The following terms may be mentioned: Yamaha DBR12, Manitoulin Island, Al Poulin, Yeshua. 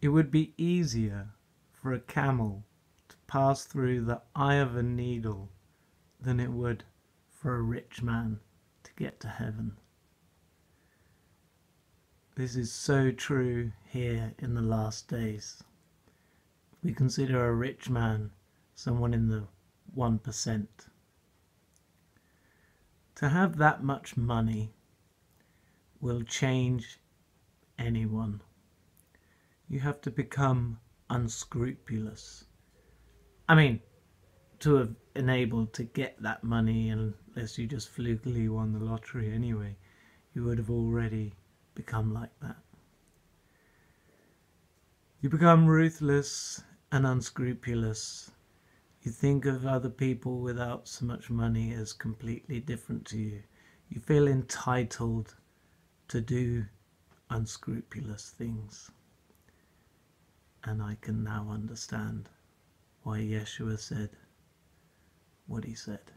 It would be easier for a camel to pass through the eye of a needle than it would for a rich man to get to heaven. This is so true here in the last days. We consider a rich man someone in the 1%. To have that much money will change anyone. You have to become unscrupulous. I mean, to have enabled to get that money, unless you just flukily won the lottery anyway, you would have already become like that. You become ruthless and unscrupulous. You think of other people without so much money as completely different to you. You feel entitled to do unscrupulous things. And I can now understand why Yeshua said what he said.